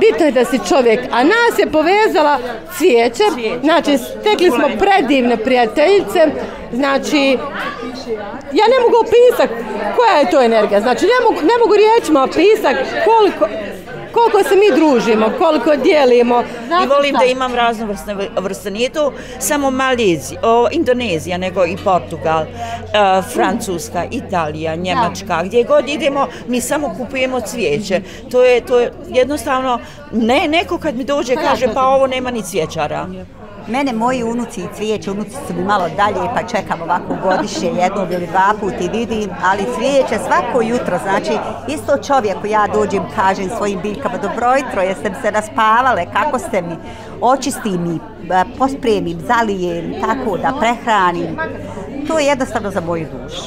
Bitno je da si čovjek, a nas je povezala cvijeća, znači stekli smo predivne prijateljice, znači ja ne mogu opisati koja je to energija, znači ne mogu riječima opisati koliko se mi družimo, koliko dijelimo. I volim da imam raznovrsne vrste, nije to samo Indonezija, nego i Portugal, Francuska, Italija, Njemačka, gdje god idemo mi samo kupujemo cvijeće. To je jednostavno, ne, neko kad mi dođe kaže pa ovo nema ni cvjećara. Mene moji unuci i cvijeće, unuci su mi malo dalje pa čekam ovako godišnje jednog ili dva put i vidim, ali cvijeće svako jutro, znači isto čovjeku ja dođem, kažem svojim biljkama dobro jutro, jesam se naspavale, kako ste mi, očistim i pospremim, zalijem, tako da prehranim, to je jednostavno za moju dušu.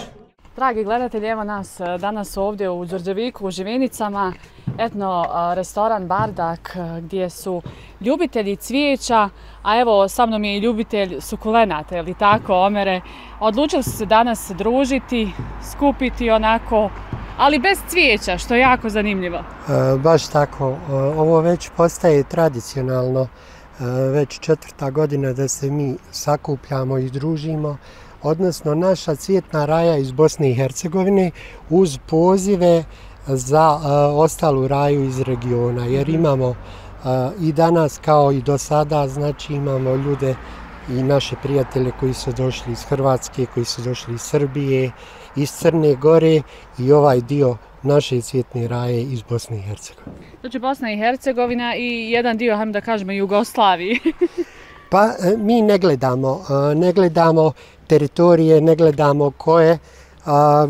Dragi gledatelji, evo nas danas ovdje u Đurđeviku, u Živinicama, etno restoran Bardak gdje su ljubitelji cvijeća, a evo sa mnom je i ljubitelj sukulenata, je li tako, Omere? Odlučili su se danas družiti, skupiti onako, ali bez cvijeća, što je jako zanimljivo. Baš tako, ovo već postaje tradicionalno, već 4. godina da se mi sakupljamo i družimo, odnosno naša cvjetna raja iz Bosne i Hercegovine uz pozive za ostalu raju iz regiona, jer imamo i danas kao i do sada, znači imamo ljude i naše prijatelje koji su došli iz Hrvatske, koji su došli iz Srbije, iz Crne Gore i ovaj dio naše cvjetne raje iz Bosne i Hercegovine. Znači Bosna i Hercegovina i jedan dio, hajmo da kažemo, Jugoslavije. Pa mi ne gledamo teritorije, ne gledamo koje,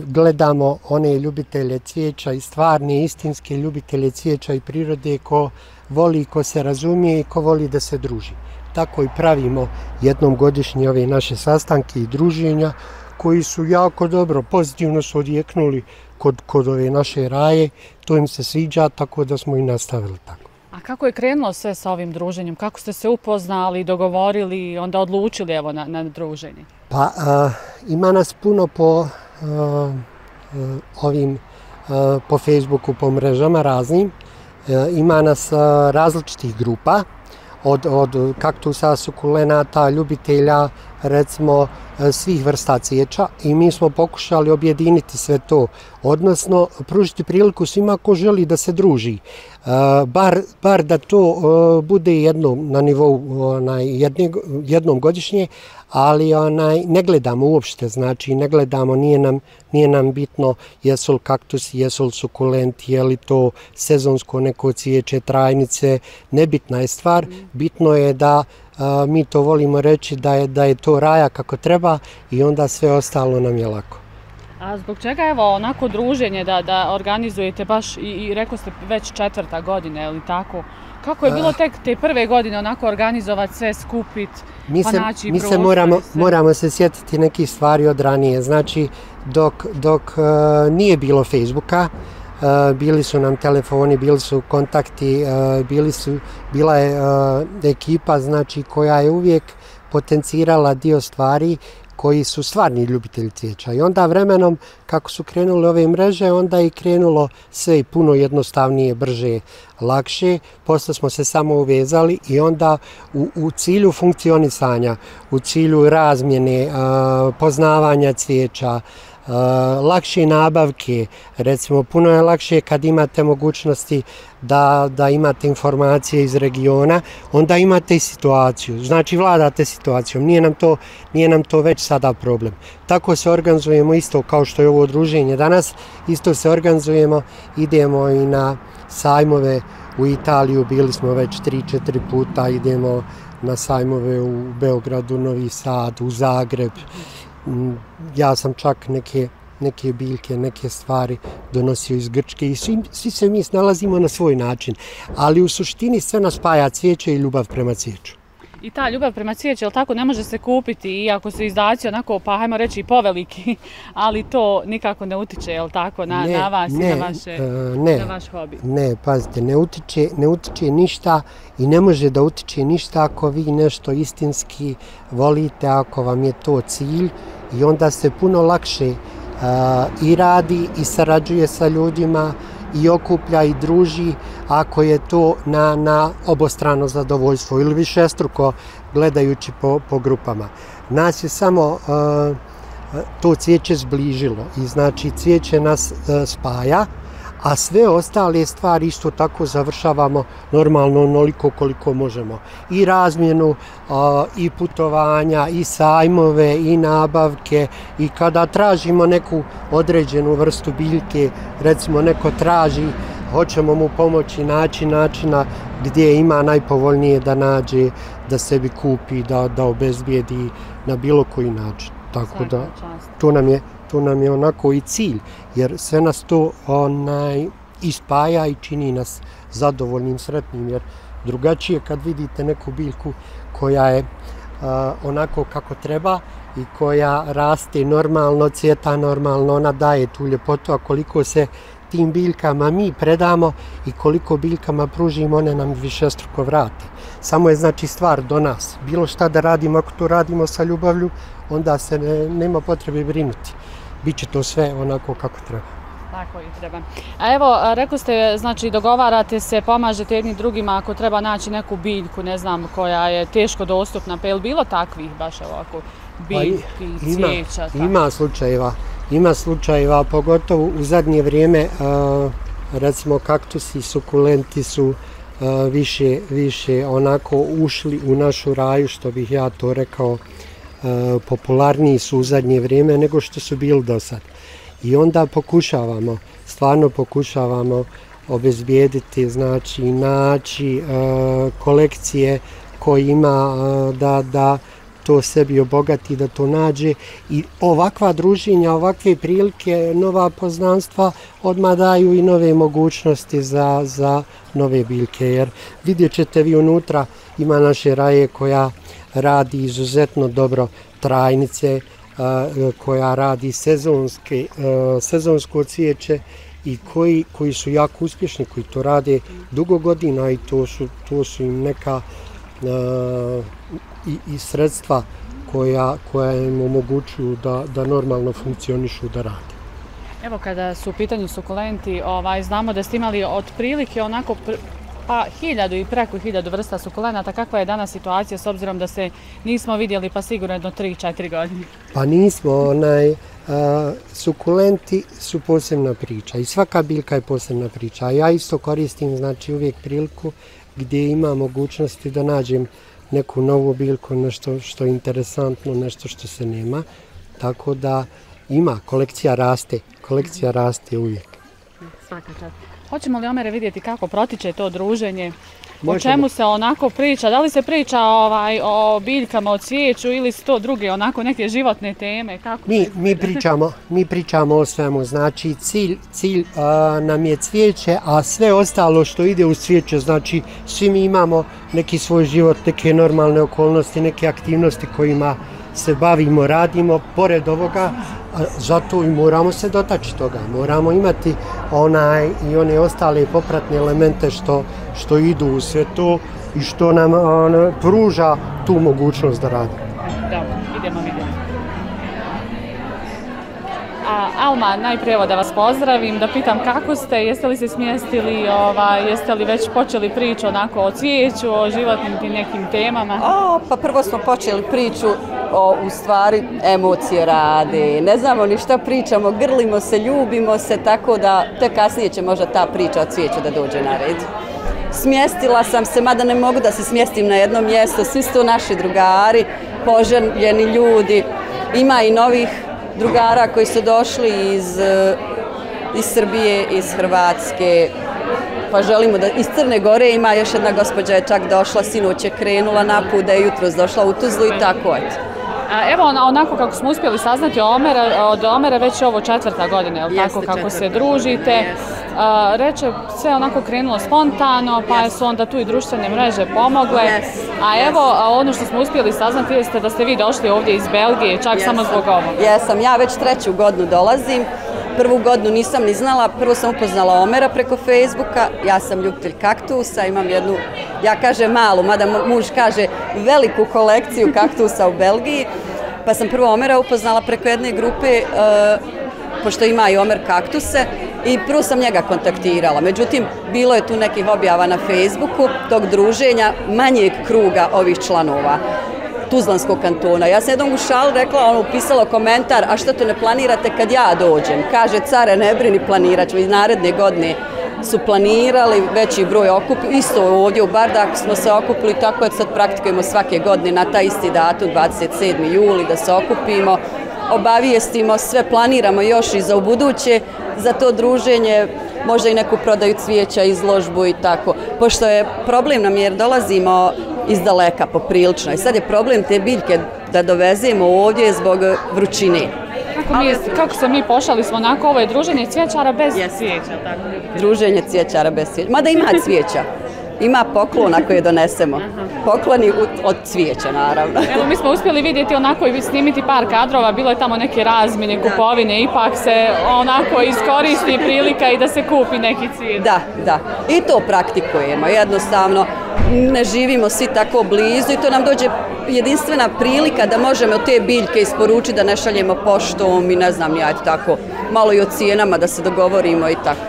gledamo one ljubitelje cvijeća i stvarne, istinske ljubitelje cvijeća i prirode ko voli, ko se razumije i ko voli da se druži. Tako i pravimo jednom godišnje ove naše sastanke i druženja koji su jako dobro, pozitivno su odjeknuli kod ove naše raje, to im se sviđa, tako da smo i nastavili tako. A kako je krenulo sve sa ovim druženjem? Kako ste se upoznali, dogovorili i onda odlučili evo na druženje? Pa ima nas puno po Facebooku, po mrežama raznim. Ima nas različitih grupa od kaktusa, sukulenata, ljubitelja, recimo svih vrsta cvijeća i mi smo pokušali objediniti sve to, odnosno pružiti priliku svima ko želi da se druži, bar da to bude jednom na nivou jednom godišnje, ali ne gledamo uopšte, znači ne gledamo, nije nam bitno jesu li kaktus, jesu li sukulent, je li to sezonsko neko cvijeće, trajnice, nebitna je stvar, bitno je da mi to volimo reći da je to raja kako treba i onda sve ostalo nam je lako. A zbog čega evo onako druženje da organizujete baš i rekao ste već 4. godina, je li tako? Kako je bilo tek te prve godine onako organizovati, sve skupit, pa naći i prostor? Moramo se sjetiti nekih stvari od ranije, znači dok nije bilo Facebooka, bili su nam telefoni, bili su kontakti, bila je ekipa koja je uvijek potencirala dio stvari koji su stvarni ljubitelji cvijeća. I onda vremenom, kako su krenule ove mreže, onda je krenulo sve i puno jednostavnije, brže, lakše. Posle smo se samo uvezali i onda u cilju funkcionisanja, u cilju razmjene, poznavanja cvijeća, lakše nabavke, recimo puno je lakše kad imate mogućnosti da imate informacije iz regiona, onda imate i situaciju, znači vladate situacijom, nije nam to već sada problem. Tako se organizujemo isto kao što je ovo druženje danas, isto se organizujemo, idemo i na sajmove u Italiju, bili smo već 3-4 puta, idemo na sajmove u Beogradu, Novi Sad, u Zagreb. Ja sam čak neke biljke, neke stvari donosio iz Grčke i svi se mi nalazimo na svoj način, ali u suštini sve nas spaja cvijeće i ljubav prema cvijeću. I ta ljubav prema cvijeću, jel tako, ne može se kupiti iako su izdaci onako, pa hajmo reći i poveliki, ali to nikako ne utiče, jel tako, na vas i na vaš hobi? Ne, pazite, ne utiče ništa i ne može da utiče ništa ako vi nešto istinski volite, ako vam je to cilj i onda se puno lakše i radi i sarađuje sa ljudima i okuplja i druži ako je to na obostrano zadovoljstvo ili višestruko gledajući po grupama. Nas je samo to cvijeće zbližilo i znači cvijeće nas spaja, a sve ostale stvari isto tako završavamo normalno onoliko koliko možemo. I razmjenu, i putovanja, i sajmove, i nabavke, i kada tražimo neku određenu vrstu biljke, recimo neko traži, hoćemo mu pomoći naći načina gdje ima najpovoljnije da nađe, da sebi kupi, da obezbijedi na bilo koji način. Tako da to nam je onako i cilj, jer sve nas to ispaja i čini nas zadovoljnim, sretnim, jer drugačije kad vidite neku biljku koja je onako kako treba i koja raste normalno, cvjeta normalno, ona daje tu ljepotu, a koliko se tim biljkama mi predamo i koliko biljkama pružimo, one nam višestruko vrate. Samo je znači stvar do nas. Bilo šta da radimo, ako to radimo sa ljubavlju, onda se nema potrebe brinuti. Biće to sve onako kako treba. Tako i treba. A evo, rekli ste, znači dogovarate se, pomažete jednim drugima ako treba naći neku biljku, ne znam, koja je teško dostupna, pa je li bilo takvih baš ovako biljki, cvijeća? Ima slučajeva, pogotovo u zadnje vrijeme, recimo kaktusi, sukulenti su više onako ušli u našu raju, što bih ja to rekao, popularniji su u zadnje vrijeme nego što su bili do sad. I onda stvarno pokušavamo obezbijediti, znači naći kolekcije koji ima da to sebi obogati, da to nađe, i ovakva druženja, ovakve prilike, nova poznanstva odmah daju i nove mogućnosti za nove biljke, jer vidjet ćete vi unutra ima naše raje koja radi izuzetno dobro trajnice, koja radi sezonsko cvijeće i koji su jako uspješni, koji to rade dugo godina i to su im neka i sredstva koja im omogućuju da normalno funkcionišu, da rade. Evo, kada su u pitanju sukulenti, znamo da ste imali otprilike onako pa 1000 i preko 1000 vrsta sukulenata. Kakva je danas situacija s obzirom da se nismo vidjeli pa sigurno jedno 3-4 godine? Pa nismo, sukulenti su posebna priča i svaka biljka je posebna priča. Ja isto koristim, znači, uvijek priliku gdje ima mogućnosti da nađem neku novu biljku, nešto što je interesantno, nešto što se nema. Tako da ima, kolekcija raste uvijek. Svaka čast. Hoćemo li, Omere, vidjeti kako protiče to druženje? Možemo. O čemu se onako priča? Da li se priča o biljkama, o cvijeću, ili su to druge onako neke životne teme? Kako mi pričamo o svemu. Znači cilj nam je cvijeće, a sve ostalo što ide u cvijeće, znači svi mi imamo neki svoj život, neke normalne okolnosti, neke aktivnosti kojima se bavimo, radimo, pored ovoga, zato i moramo se dotaći toga, moramo imati i one ostale popratne elemente što idu u sve to i što nam pruža tu mogućnost da radimo. Dobro, idemo. Alma, najprije da vas pozdravim, da pitam kako ste, jeste li se smjestili, jeste li već počeli priču onako o cvijeću, o životnim i nekim temama? Pa prvo smo počeli priču u stvari emocije rade, ne znamo ni šta pričamo, grlimo se, ljubimo se, tako da te kasnije će možda ta priča o cvijeću da dođe na red. Smjestila sam se, mada ne mogu da se smjestim na jedno mjesto, svi su to naši drugari, poželjeni ljudi, ima i novih drugara koji su došli iz Srbije, iz Hrvatske, pa želimo da iz Crne Gore ima, još jedna gospođa je čak došla, sinoć je krenula naput, da je jutros došla u Tuzlu i tako. Evo, onako kako smo uspjeli saznati od Omera, već je ovo 4. godina, je li tako, kako se družite? Reče, sve onako krenulo spontano, pa su onda tu i društvene mreže pomogle. A evo, ono što smo uspjeli saznati jeste da ste vi došli ovdje iz Belgije, čak samo zbog ovoga. Jesam, ja već 3. godinu dolazim. Prvu godinu nisam ni znala, prvo sam upoznala Omera preko Facebooka. Ja sam ljubitelj kaktusa, imam jednu, ja kažem malu, mada muž kaže veliku kolekciju kaktusa u Belgiji. Pa sam prvo Omera upoznala preko jedne grupe, pošto ima i Omer kaktuse, i prvo sam njega kontaktirala. Međutim, bilo je tu nekih objava na Facebooku, tog druženja manjeg kruga ovih članova Tuzlanskog kantona. Ja sam jednom u šalu rekla, ono upisalo komentar, a što to ne planirate kad ja dođem? Kaže, care, ne brini, planirat ćemo. I naredne godine su planirali, veći broj okupili, isto ovdje u Bardaku smo se okupili, tako da sad praktikujemo svake godine na taj isti datum, 27. juli, da se okupimo, obavijestimo, sve planiramo još i za ubuduće, za to druženje, možda i neku prodaju cvijeća, izložbu i tako. Pošto je problem nam jer dolazimo iz daleka poprilično i sad je problem te biljke da dovezemo ovdje zbog vrućine. Kako se mi pošali smo onako, ovo je druženje cvijećara bez cvijeća, tako? Druženje cvijećara bez cvijeća, mada ima cvijeća. Ima poklona koje donesemo, pokloni od cvijeća naravno. Evo mi smo uspjeli vidjeti onako i snimiti par kadrova, bilo je tamo neke razmjene, kupovine, ipak se onako iskoristi prilika i da se kupi neki cvijet. Da, da, i to praktikujemo, jednostavno ne živimo svi tako blizu i to nam dođe jedinstvena prilika da možemo te biljke isporučiti, da ne šaljemo poštom i ne znam ja tako, malo i o cijenama da se dogovorimo i tako.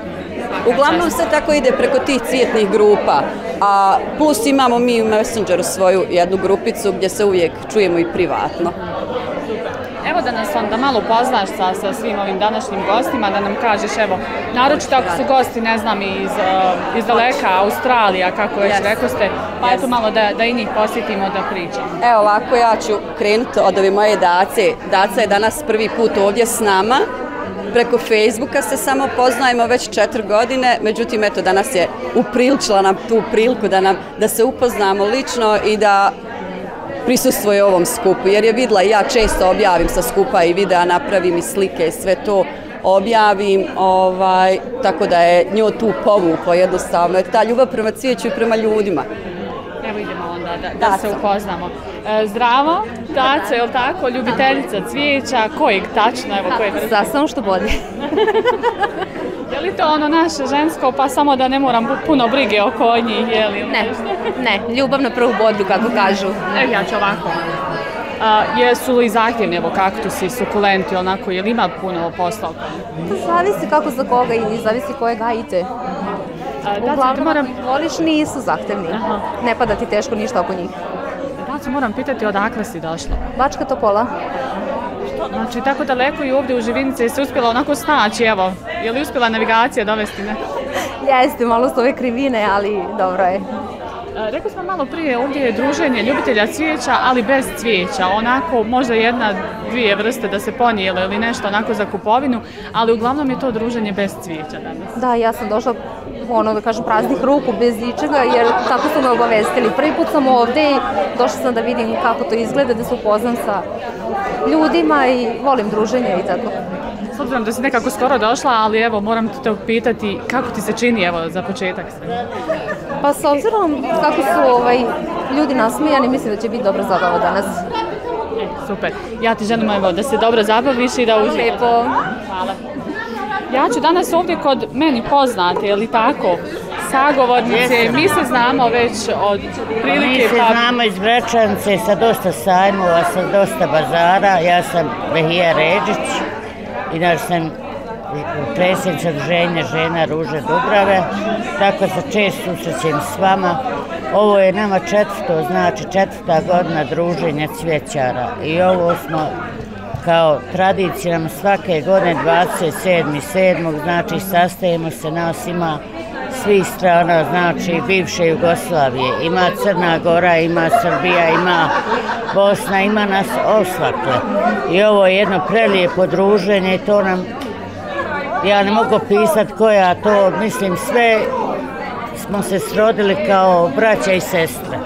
Uglavnom se tako ide preko tih cvjetnih grupa, a plus imamo mi u Messengeru svoju jednu grupicu gdje se uvijek čujemo i privatno. Evo da nas onda malo upoznaš sa svim ovim današnjim gostima, da nam kažeš, evo, naročito ako su gosti, ne znam, iz daleka, Australija, kako već rekoste, pa eto malo da i njih posjetimo, da pričamo. Evo ovako, ja ću krenuti od ove moje Dace. Daca je danas prvi put ovdje s nama. Preko Facebooka se samo poznajemo već 4 godine, međutim, eto, danas je upriličila nam tu priliku da se upoznamo lično i da prisustvuje ovom skupu, jer je vidjela, ja često objavim sa skupa i videa, napravim i slike i sve to objavim, tako da je nju tu povuklo jednostavno, jer ta ljubav prema cvijeću i prema ljudima. Evo idemo onda da se upoznamo. Zdravo, Daco, je li tako? Ljubiteljica cvijeća, kojeg tačno? Samo što bolje. Je li to ono naše žensko, pa samo da ne moram puno brige oko njih? Ne, ljubav na prvu bodu, kako kažu. Ja ću ovako. Jesu li zahtjevni, evo, kaktusi, sukulenti, onako, je li ima puno posla? To zavisi kako za koga i zavisi koje gajite. Uglavnom, ako ih voliš, nisu zahtevni. Ne pada ti teško ništa oko njih. Daco, moram pitati odakle si došla? Bačka Topola. Znači, tako daleko i ovdje u Živinice se uspjela onako snaći, evo. Je li uspjela navigacija dovesti, ne? Jeste, malo su ove krivine, ali dobro je. Rekli smo malo prije, ovdje je druženje ljubitelja cvijeća, ali bez cvijeća. Onako, možda jedna, dvije vrste da se ponijele ili nešto onako za kupovinu, ali uglavnom je to druženje bez cvijeća danas. Da, ja sam došla, ono, da kažem, praznih ruku, bez ničega, jer tako su me obavestili. Prvi put sam ovdje i došla sam da vidim kako to izgleda, da se upoznam sa ljudima i volim druženje i tako. S obzirom da si nekako skoro došla, ali evo, moram te pitati kako ti se čini, evo, za početak sve. Pa s obzirom kako su ljudi nasmijani, mislim da će biti dobra zabava danas. Super. Ja ti želim, evo, da se dobro zabaviš i da uživaš. Lijepo. Hvala. Ja ću danas ovdje kod meni poznate, je li tako, sagovornice, mi se znamo već od prilike. Mi se znamo iz Bračance, sa dosta sajmova, sa dosta bazara. Ja sam Behija Ređić, inače sam predsjednica Udruženja žena Ruže Dubrave, tako se često susrećem s vama. Ovo je nama 400, znači 400 godina druženja cvjećara i ovo smo kao tradicija nam svake godine 27.7. znači sastajemo se, nas ima svih strana, znači bivše Jugoslavije, ima Crna Gora, ima Srbija, ima Bosna, ima nas osvakle i ovo je jedno prelijepo druženje i to nam, ja ne mogu pisati koja to, mislim sve smo se srodili kao braća i sestre.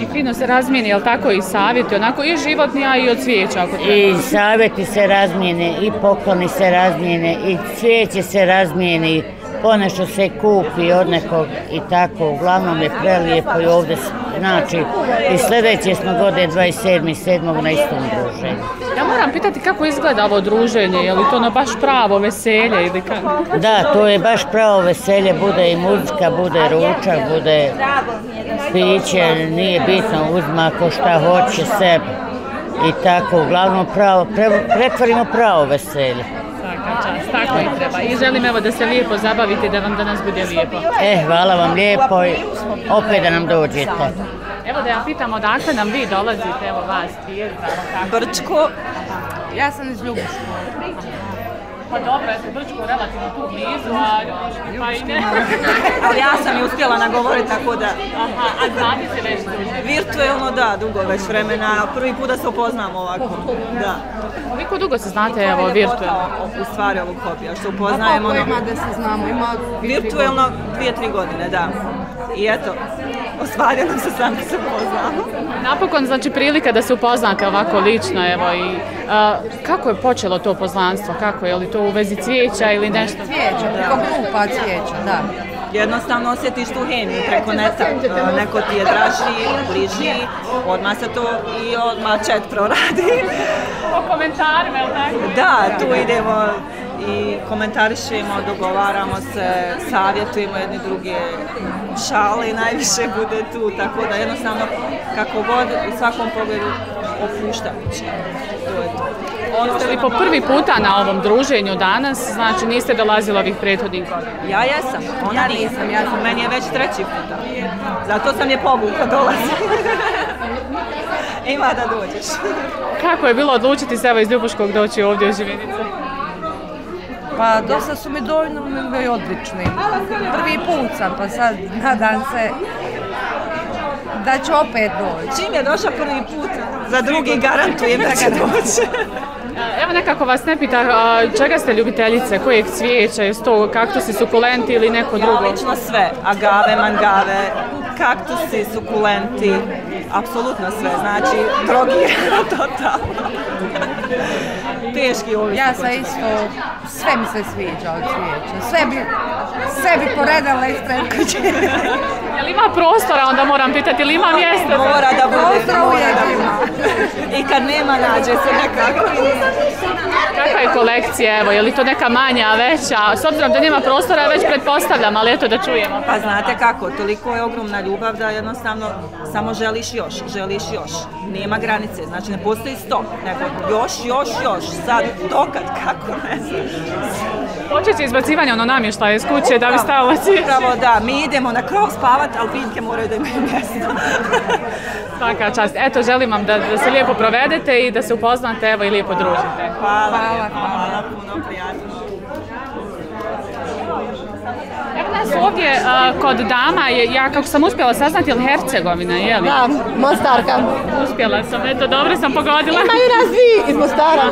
I fino se razmijeni, je li tako, i savjeti, onako i životni, a i od cvijeća? I savjeti se razmijene, i pokloni se razmijene, i cvijeće se razmijeni, ponešto se kupi od nekog i tako, uglavnom je prelijepo i ovdje, znači, i sljedeće smo godine 27.7. na istom druženju. Ja moram pitati kako izgleda ovo druženje, je li to ono baš pravo veselje ili kako? Da, to je baš pravo veselje, bude i muzika, bude ručak, bude piće, nije bitno, uzma ko šta hoće sebi i tako, uglavnom pretvorimo pravo veselje. vas, tako i treba. I želim evo da se lijepo zabavite, da vam danas bude lijepo. Hvala vam lijepo i opet da nam dođete. Evo da ja pitam, odakle nam vi dolazite, evo vas, dvije, Brčko. Ja sam iz Ljubuške. Pa dobro, ja sam Brčko relativno tu blizu, a Ljubuški pa i ne. Ali ja sam ju uspjela nagovoriti, tako da... Aha, a znate se već duže? Virtuelno da, dugo već vremena. Prvi put da se upoznamo ovako, da. Koliko dugo se znate, evo, virtuelno? U stvari ovog hobija, što upoznajemo... A koliko ima da se znamo? Virtuelno 2-3 godine, da. I eto, ostvario nam se sam da se upoznamo. Napokon, znači, prilika da se upoznate ovako lično, evo, i kako je počelo to poznanstvo, kako, je li to u vezi cvijeća ili nešto? Cvijeća, preko grupa cvijeća, da. Jednostavno osjetiš tu hemiju preko neta, neko ti je draži, bliži, odmah se to i odmah chat proradi. Po komentarima, je li tako? Da, tu idemo i komentarišemo, dogovaramo se, savjetujemo jedni druge, šale najviše bude tu, tako da jednostavno kako god u svakom pogledu opuštajući. Ste li po prvi puta na ovom druženju danas, znači niste dolazili ovih prethodnih godina? Ja jesam, ona nisam, meni je već 3. puta, zato sam je povukla dolazila. Ima da dođeš. Kako je bilo odlučiti se evo iz Ljubuškog doći ovdje u Živinice? Pa dosta su mi dojmovi odlični. Prvi put sam, pa sad nadam se da će opet doći. Čim je došla prvi put, za drugi garantujem da će doći. Evo nekako vas ne pita čega ste ljubiteljice, kojeg cvijeća, je to kaktusi, sukulenti ili neko drugo? Ja lično sve, agave, mangave, kaktusi, sukulenti, apsolutno sve, znači drogirano totalno. Teški ovisno. Ja sam isto, sve mi se sviđa od cvijeća, sve bi poredala ispred kuće. Je li ima prostora, onda moram pitati, ili ima mjesta? Mora da bude, mora da bude. I kad nema, nađe se nekako. Kakva je kolekcija, evo, je li to neka manja, veća? S obzirom da nema prostora, već pretpostavljam, ali eto da čujemo. Pa znate kako, toliko je ogromna ljubav da jednostavno samo želiš još. Nema granice, znači ne postoji stop, nego još, sad, dokad, kako, ne znaš. Počeće izbacivanje ono namještaja iz kuće da bi stavila cijeći. Upravo da, mi idemo na krov spavat, ali biljke moraju da imaju mjesto. Svaka čast. Eto, želim vam da se lijepo provedete i da se upoznate, evo, i lijepo družite. Hvala, puno prijatno. Evo nas ovdje kod dama, ja kako sam uspjela saznati, je li Hercegovina, je li? Da, Mostarka. Uspjela sam, eto, dobro sam pogodila. Ima i nas dvi iz Mostara.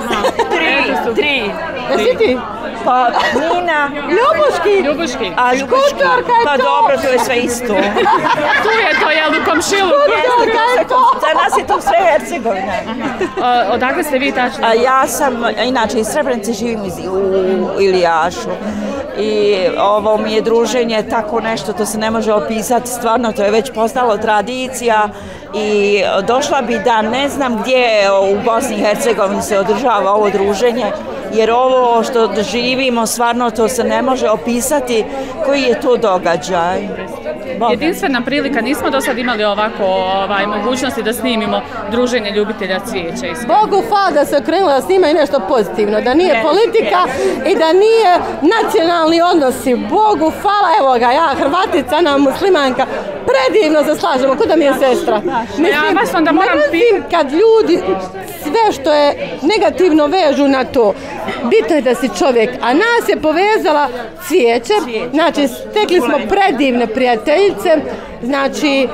3. Jesi ti? Pa, Nina. Ljubuški. A Škotarka je to. Pa dobro, to je sve isto. Tu je to, jel, u komšilu. Škotarka je to. Za nas je to sve Hercegovina. Odakle ste vi tačno? Ja sam, inače, iz Srebrenice, živim u Ilijašu. I ovo mi je druženje tako nešto, to se ne može opisati, stvarno to je već postalo tradicija i došla bi da ne znam gdje u Bosni i Hercegovini se održava ovo druženje, jer ovo što živimo stvarno to se ne može opisati koji je to događaj. Jedinstvena prilika, nismo do sad imali ovako mogućnosti da snimimo druženje ljubitelja cvijeća. Bogu hvala da se krenula da snima i nešto pozitivno, da nije politika i da nije nacionalni odnosi. Bogu hvala, evo ga, ja Hrvatica, ona muslimanka, predivno se slažemo, k'o da mi je sestra. Mislim kad ljudi sve što je negativno vežu na to, bitno je da si čovjek, a nas je povezala cvijeća, znači stekli smo predivne prijateljice, znači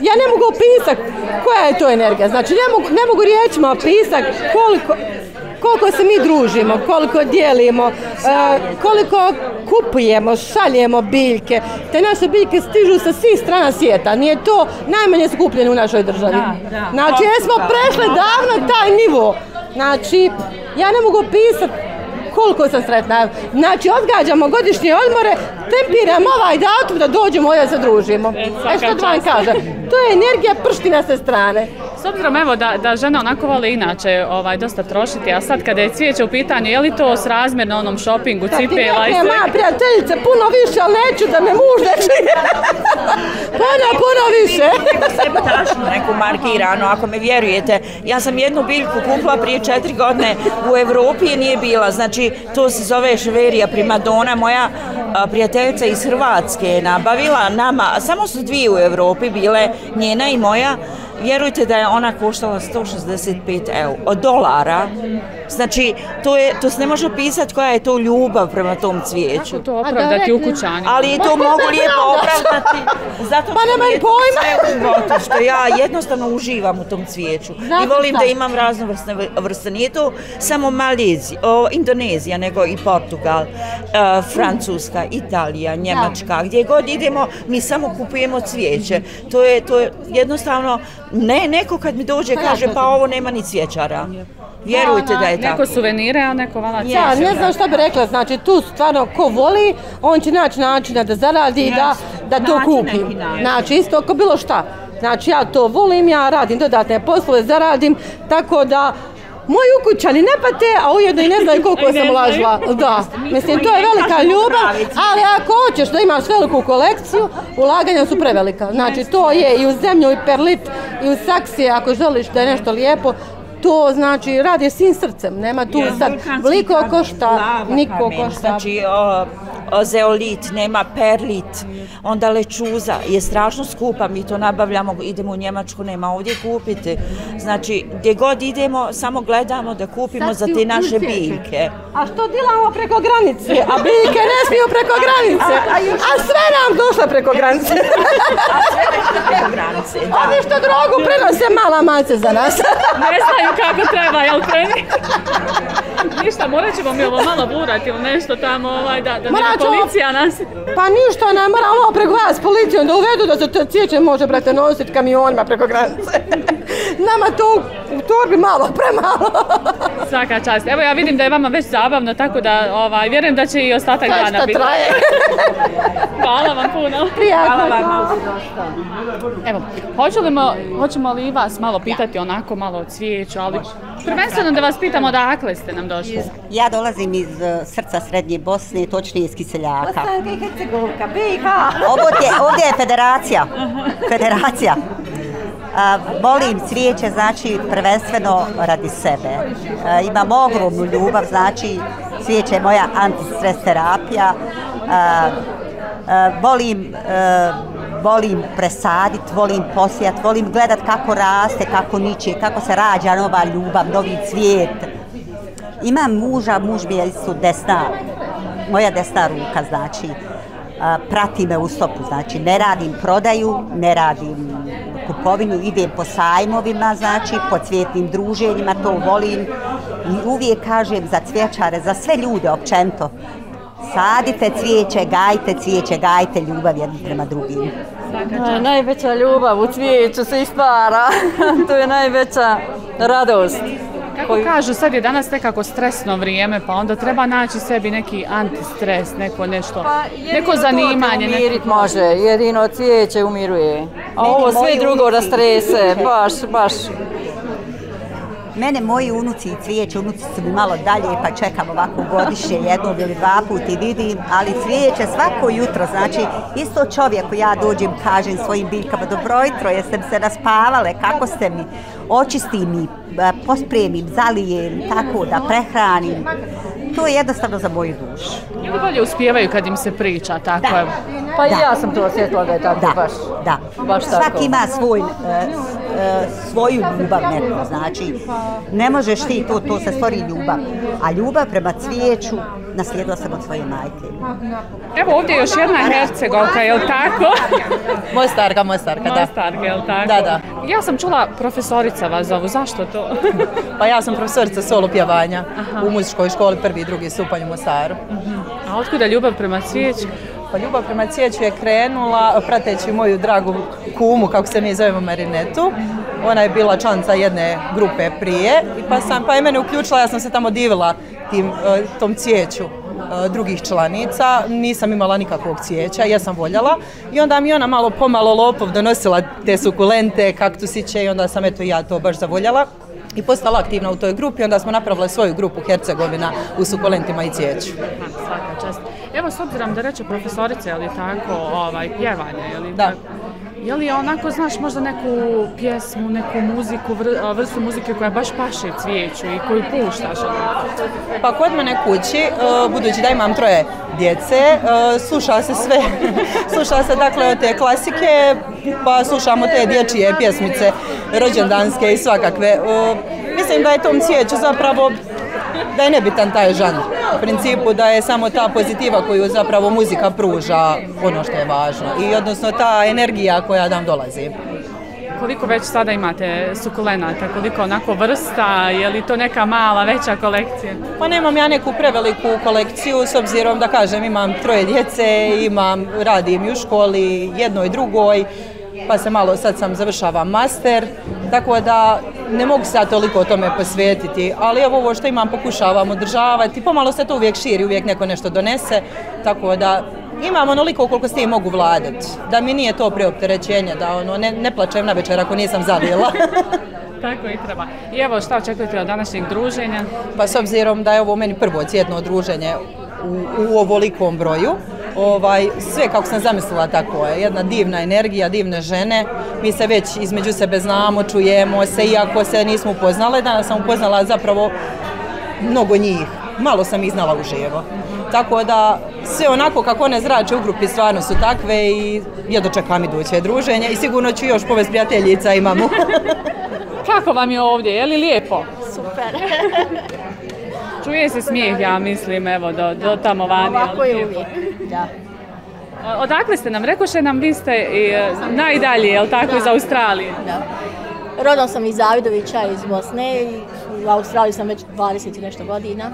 ja ne mogu opisati koja je to energija, znači ne mogu riječima opisati koliko se mi družimo, koliko dijelimo, koliko kupujemo, šaljemo biljke. Te naše biljke stižu sa svih strana svijeta, nije to najmanje skupljeno u našoj državi. Znači, jesmo prešli davno taj nivo. Znači, ja ne mogu opisati koliko sam sretna. Znači, odgađamo godišnje odmore, tempiramo ovaj datum da dođemo ovdje da se družimo. E što da vam kažem, to je energija prština sa strane. S obzirom evo da žena onako vole inače dosta trošiti, a sad kada je cvijeće u pitanju, je li to srazmjerno onom šopingu, cipela i sve? Kad ti rekne moja prijateljica, puno više, ali neću da me muž ne čuje. Ponovi se! Sepotašnu neku markiranu, ako me vjerujete. Ja sam jednu biljku kupila prije 4 godine u Evropi i nije bila. Znači, to se zove Šverija primadona, moja prijateljica iz Hrvatske je nabavila nama. Samo su 2 u Evropi bile, njena i moja. Vjerujte da je ona koštala $165. Znači, to se ne može opisati koja je to ljubav prema tom cvijeću. Kako to opravdati u kućanju? Ali to mogu lijepo opravdati. Zato što je to sve u životu, što ja jednostavno uživam u tom cvijeću. I volim da imam raznovrsne vrste. Nije to samo Indonezija, nego i Portugal, Francuska, Italija, Njemačka. Gdje god idemo, mi samo kupujemo cvijeće. To je jednostavno... Ne, neko kad mi dođe kaže pa ovo nema ni cvjećara. Vjerujte da je tako. Neko suvenire, a neko vala cvjećara. Ja, ne znam šta bi rekla, znači tu stvarno ko voli, on će naći načina da zaradi i da to kupi. Znači isto ako bilo šta. Znači ja to volim, ja radim dodatne poslove, zaradim, tako da moji ukućani ne pate, a ujedno i ne znaju koliko sam lažila. Da, mislim to je velika ljubav, ali ako hoćeš da imaš veliku kolekciju, ulaganja su prevelika. Znači to je i u zemlju, i perlit, i u saksije, ako želiš da je nešto lijepo, to znači radi svim srcem, nema tu sad veliko košta, niko košta. Zeolit, nema perlit, onda lečuza je strašno skupa, mi to nabavljamo, idemo u Njemačku, nema ovdje kupiti. Znači, gdje god idemo, samo gledamo da kupimo za te naše biljke. A što dilamo preko granice? A biljke ne smiju preko granice. A sve nam došle preko granice. A sve nešto preko granice. Ovi što drogu prenose, mala mace za nas. Ne znaju kako treba, jel preni? Ništa, morat ćemo mi ovo malo burati ili nešto tamo, da ne na policija nas... Pa ništa, ne moram ovo preko vas policijom da uvedu da se to cvijeće može, brate, nositi kamionima preko granice. Nama to u torbi malo, premalo. Svaka čast. Evo ja vidim da je vama već zabavno, tako da vjerujem da će i ostatak dana biti. Šta traje. Hvala vam puno. Prijatno. Evo, hoćemo li vas malo pitati onako malo o cvijeću, ali prvenstveno da vas pitam odakle ste nam došli. Ja dolazim iz srca Srednje Bosne, točnije iz Kiseljaka. Bosanka i Hercegovka, BiH. Ovdje je federacija. Federacija. Volim cvijeće, znači, prvenstveno radi sebe. Imam ogromnu ljubav, znači, cvijeće je moja antistres terapija. Volim presaditi, volim posijati, volim gledati kako raste, kako niče, kako se rađa nova ljubav, novi cvijet. Imam muža, muž mi je isto desna, moja desna ruka, znači, prati me u stopu, znači, ne radim prodaju, ne radim kupovinu, idem po sajmovima, znači, po cvjetnim druženjima, to volim i uvijek kažem za cvjećare, za sve ljude općenito. Sadite cvijeće, gajite ljubav jedni prema drugim. Najveća ljubav u cvijeću se istvara, to je najveća radost. Kako kažu, sad je danas nekako stresno vrijeme, pa onda treba naći sebi neki antistres, neko nešto, neko zanimanje. Jedino to te umirit može, jedino cvijeće umiruje, a ovo sve drugo rastrese, baš. Mene moji unuci i cvijeće, unuci su mi malo dalje pa čekam ovako godišnje, jednom ili 2 put i vidim, ali cvijeće svako jutro, znači isto čovjeku ja dođem, kažem svojim biljkama dobro jutro, jesam se naspavale, kako ste mi, očistim i pospremim, zalijem, tako da prehranim, to je jednostavno za moju dušu. Ili bolje uspijevaju kad im se priča, tako je. Pa i ja sam to osjetila da je tako, baš tako. Svaki ima svoju ljubav neko, znači ne možeš ti to se stvori ljubav, a ljubav prema cvijeću naslijedila sam od svoje majke. Evo ovdje je još jedna Hercegovka, je li tako? Moj starka, da. Moj starka, je li tako? Da. Ja sam čula profesorica vas zovu, zašto to? Pa ja sam profesorica solo pjevanja u muzičkoj školi, 1. i 2. stupanj u Mostaru. A otkuda ljubav prema cvijeću? Pa ljubav prema cvijeću je krenula prateći moju dragu kumu, kako se mi zovemo Marinetu. Ona je bila članica jedne grupe prije, pa je mene uključila, ja sam se tamo divila tom cvijeću drugih članica. Nisam imala nikakvog cvijeća, ja sam voljela. I onda mi ona malo pomalo lopov donosila te sukulente, kaktusiće i onda sam eto ja to baš zavoljela. I postala aktivna u toj grupi, onda smo napravile svoju grupu Hercegovina u sukulentima i cvijeću. Svaka čast. Evo, s obzirom da reče profesorice, je li tako, pjevanje, je li tako? Je li onako, znaš, možda neku pjesmu, neku muziku, vrstu muzike koja baš paše cvijeću i koju puštaš? Pa kod mene kući, budući da imam 3 djece, sluša se sve. Sluša se, dakle, te klasike, pa slušamo te dječje pjesmice, rođendanske i svakakve. Mislim da je tom cvijeću zapravo da je nebitan taj žanr. U principu da je samo ta pozitiva koju zapravo muzika pruža ono što je važno i odnosno ta energija koja nam dolazi. Koliko već sada imate sukulenata, koliko onako vrsta, je li to neka mala, veća kolekcija? Pa nemam ja neku preveliku kolekciju, s obzirom da kažem imam 3 djece, radim i u školi, jednoj i drugoj, pa se malo, sad sam završavam master, tako da ne mogu sad toliko o tome posvetiti, ali ovo što imam pokušavam održavati, pomalo se to uvijek širi, uvijek neko nešto donese, tako da imam onoliko koliko s tim mogu vladati, da mi nije to preopterećenje, da ne plačem na večer ako nisam zadjela. Tako i treba. I evo, šta očekujete od današnjeg druženja? Pa s obzirom da je ovo meni prvo cvjetno druženje u ovolikom broju, sve kako sam zamislila tako je, jedna divna energija, divne žene, mi se već između sebe znamo, čujemo se, iako se nismo upoznale, danas sam upoznala zapravo mnogo njih, malo sam ih znala uživo. Tako da sve onako kako one zrače u grupi stvarno su takve i ja dočekam iduće druženje i sigurno ću još povest prijateljica imamo. Kako vam je ovdje, je li lijepo? Super! Čuje se smijeh, ja mislim, evo, do tamo vani. Ovako je uvijek, da. Odakle ste nam? Rekoše nam, vi ste najdalje, je li tako, iz Australije? Da. Rodom sam iz Avidovića, iz Bosne. U Australiji sam već 20 i nešto godina.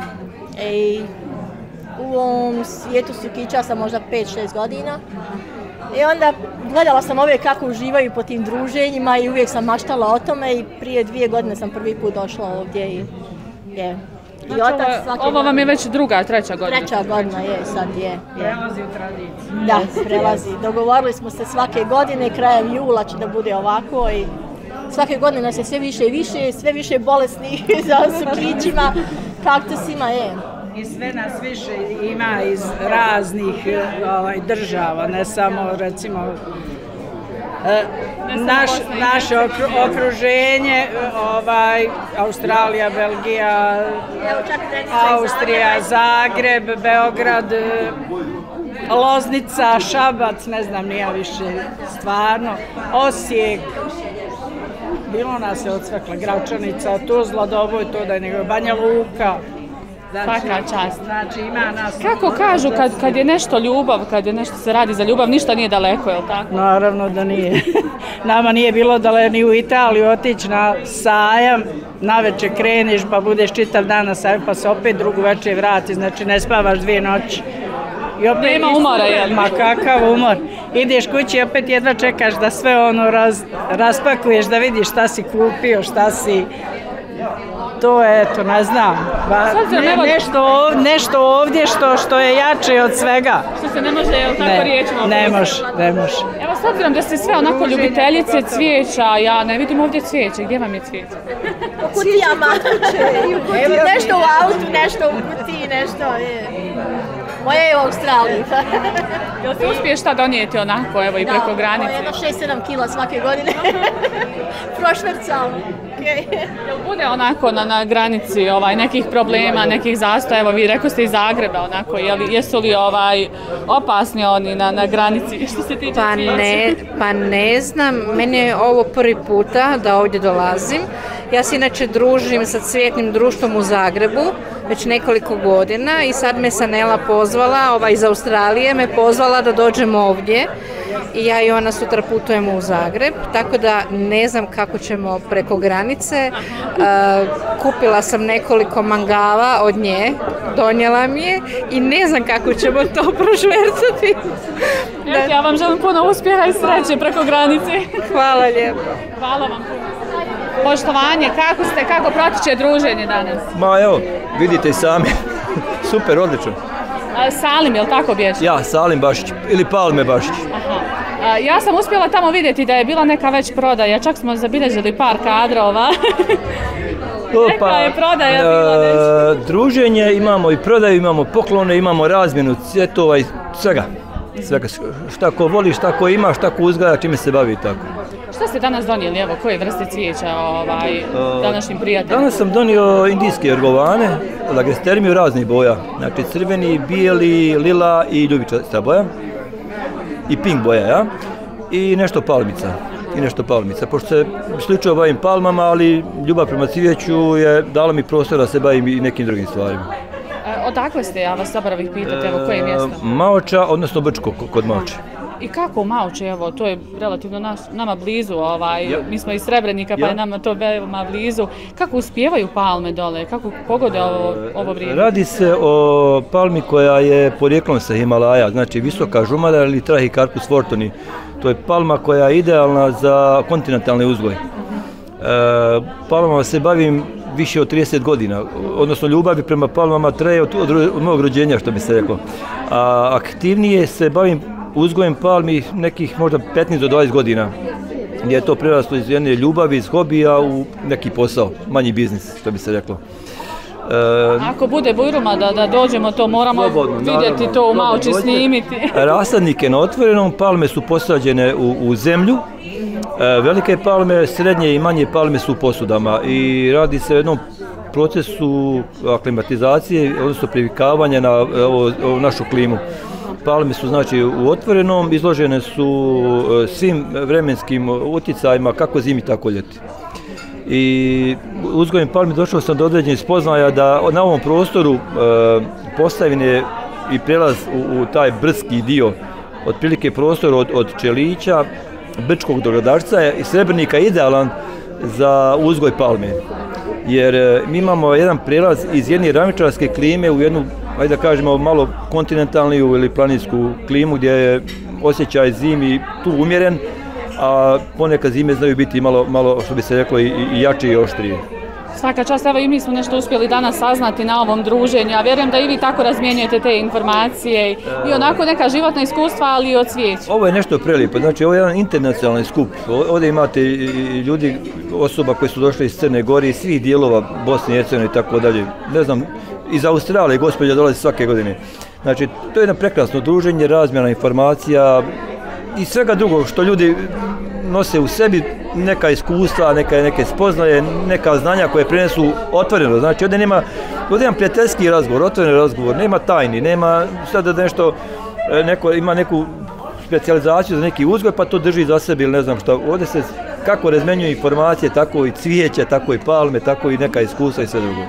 U ovom svijetu Sukića sam možda 5-6 godina. I onda gledala sam ove kako uživaju po tim druženjima i uvijek sam maštala o tome i prije 2 godine sam prvi put došla ovdje i je. Ovo vam je već druga, 3 godina? 3 godina je, sad je. Prelazi u tradiciju. Da, prelazi. Dogovorili smo se svake godine, krajem jula će da bude ovako i svake godine nas je sve više i više, sve više bolesnih za sukićima, kaktusima je. I sve nas više ima iz raznih država, ne samo recimo... Naše okruženje, Australija, Belgija, Austrija, Zagreb, Beograd, Loznica, Šabac, ne znam nija više, stvarno, Osijek, bilo nas je odsvakla, Gravčanica, Tuzla, Doboj, Banja Luka. Svaka čast. Kako kažu, kad je nešto ljubav, kad je nešto se radi za ljubav, ništa nije daleko, je li tako? Naravno da nije. Nama nije bilo daleko ni u Italiju otići na sajam, naveče kreniš pa budeš čitav dan na sajam, pa se opet drugu večer vrati, znači ne spavaš 2 noći. Nema umora, je li? Ma kakav umor. Ideš kući i opet jedva čekaš da sve ono raspakuješ, da vidiš šta si kupio, šta si... To je, eto, ne znam, nešto ovdje što je jače od svega. Što se ne može, je li tako riječima? Ne može, ne može. Evo, s obzirom da ste sve onako ljubiteljice cvijeća, ja ne vidim ovdje cvijeće, gdje vam je cvijeće? U kutijama. Nešto u autu, nešto u kutiji, nešto je. Moja je u Australiji. Jel ti uspiješ šta donijeti onako, evo, i preko granice? Da, jedno 6-7 kila svake godine. Prošvercalno. Jel bude onako na granici nekih problema, nekih zastoja, evo vi rekao ste iz Zagreba onako, jesu li opasni oni na granici što se tiče cvijeća? Pa ne znam, meni je ovo prvi puta da ovdje dolazim. Ja se inače družim sa cvjetnim društvom u Zagrebu već nekoliko godina i sad me Sanela pozvala, ova iz Australije me pozvala da dođem ovdje i ja i ona sutra putujemo u Zagreb, tako da ne znam kako ćemo preko granice. Kupila sam nekoliko mangava od nje, donijela mi je i ne znam kako ćemo to prošvercati. Ja vam želim puno uspjeha i sreće preko granice. Hvala lijepo. Hvala vam puno. Poštovanje, kako protiče druženje danas? Ma evo, vidite i sami, super, odlično. Salim, je li tako bježi? Ja, Salim Bašić, ili Palme Bašić. Ja sam uspjela tamo vidjeti da je bila neka već prodaja, čak smo zabilježili par kadrova. Neka je prodaja bila već. Druženje, imamo i prodaju, imamo poklone, imamo razmjenu cvjetova i svega. Šta ko voli, šta ko ima, šta ko uzgaja, čime se bavi i tako. Šta ste danas donijeli, evo, koje vrste cvijeća današnjim prijateljima? Danas sam donio indijske orgovane, lagrestermiju raznih boja, znači crveni, bijeli, lila i ljubičasta boja, i pink boja, ja, i nešto palmica. I nešto palmica, pošto se slično bavim palmama, ali ljubav prema cvijeću je dala mi prostor da se bavim i nekim drugim stvarima. Odakle ste, ja vas zaboravih pitate, evo koje mjesto? Maoča, odnosno Brčko, kod Maoče. I kako u Maoče, evo, to je relativno nama blizu, mi smo iz Srebrenika, pa je nama to veoma blizu. Kako uspijevaju palme dole, kako pogode ovo vrijeme? Radi se o palmi koja je porijeklom sa Himalaja, znači visoka žumara ili Trahikarpus fortunei. To je palma koja je idealna za kontinentalni uzgoj. Palmama se bavim više od 30 godina, odnosno ljubavi prema palmama traje od mojeg rođenja, što bi se rekao. A aktivnije se bavim uzgojem palmi nekih možda 15 do 20 godina, gdje je to preraslo iz jedne ljubavi, iz hobija u neki posao, manji biznis, što bi se reklo. Ako bude bujruma da dođemo, to moramo vidjeti, to u Maoči snimiti. Rasadnik je na otvorenom, palme su posađene u zemlju, velike palme, srednje i manje palme su u posudama i radi se o jednom procesu aklimatizacije, odnosno privikavanja na ovu našu klimu. Palme su znači u otvorenom, izložene su svim vremenskim utjecajima, kako zimi, tako ljeti. I uzgojem palmi došao sam do određenih spoznaja da na ovom prostoru Posavine i prelaz u taj brdski dio, otprilike prostor od Čelića, Brčkog do Gradačca i Srebrenika idealan za uzgoj palme. Jer mi imamo jedan prelaz iz jedne ravničarske klime u jednu, ajde da kažemo, malo kontinentalniju ili planinsku klimu gdje je osjećaj zimi tu umjeren, a ponekad zime znaju biti malo, što bi se reklo, i jače i oštrije. Svaka čast, evo i mi smo nešto uspjeli danas saznati na ovom druženju, a vjerujem da i vi tako razmijenjujete te informacije i onako neka životna iskustva, ali i od cvijeća. Ovo je nešto prelijepo, znači ovo je jedan internacionalni skup, ovdje imate ljudi, osoba koje su došle iz Crne Gore, iz svih dijelova Bosne i Hercegovine i tako dalje, ne znam, iz Australije gospođa dolazi svake godine. Znači, to je jedno prekrasno druženje, razmjena informacija, i svega drugog što ljudi nose u sebi, neka iskustva, neke spoznaje, neka znanja koje prenesu otvoreno. Znači ovdje nema, ovdje imam prijateljski razgovor, otvoreni razgovor, nema tajni, nema sada da nešto, neko ima neku specijalizaciju za neki uzgoj pa to drži za sebe ili ne znam šta. Ovdje se kako razmenjuju informacije, tako i cvijeće, tako i palme, tako i neka iskustva i sve drugo.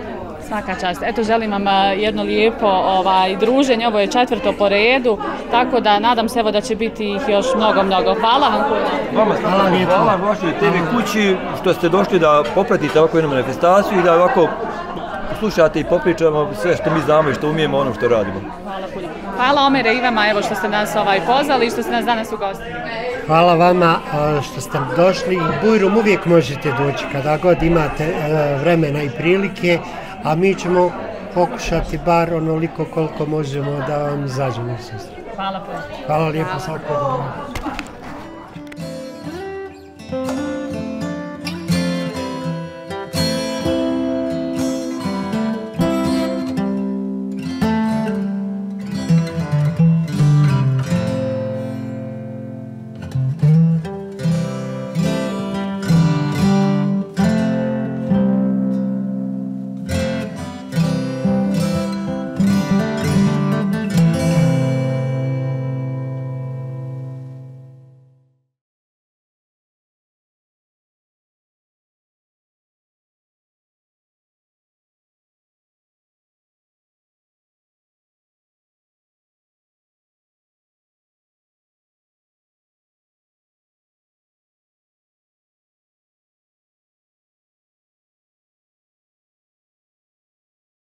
Svaka čast. Eto, želim vam jedno lijepo druženje, ovo je 4. po redu, tako da nadam se da će biti ih još mnogo. Hvala vam puno. Hvala vašoj tebi kući što ste došli da popratite ovakvu jednu manifestaciju i da ovako slušate i popričamo sve što mi znamo i što umijemo, ono što radimo. Hvala puno. Hvala Omere i vama što ste nas pozvali i što ste nas danas ugostili. Hvala vama što ste došli. Bujrum uvijek možete doći kada god imate vremena i prilike. A mi ćemo pokušati bar onoliko koliko možemo da vam izađemo u susret. Hvala lijepo. Hvala lijepo.